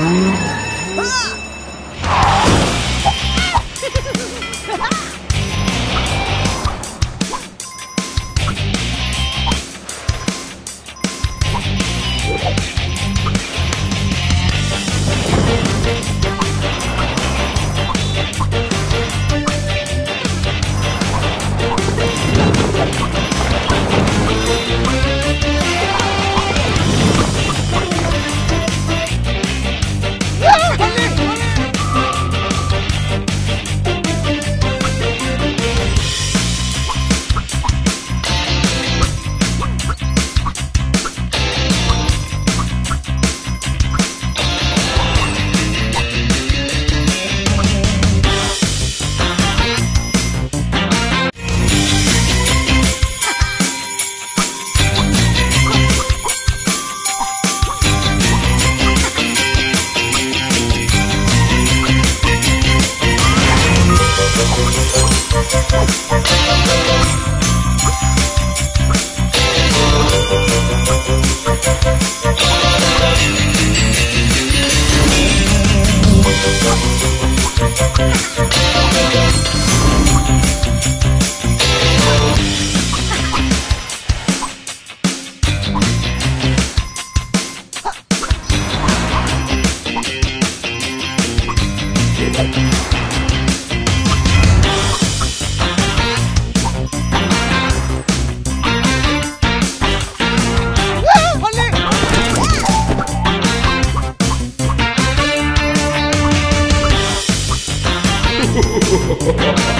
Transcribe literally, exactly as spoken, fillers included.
Ha ha ha.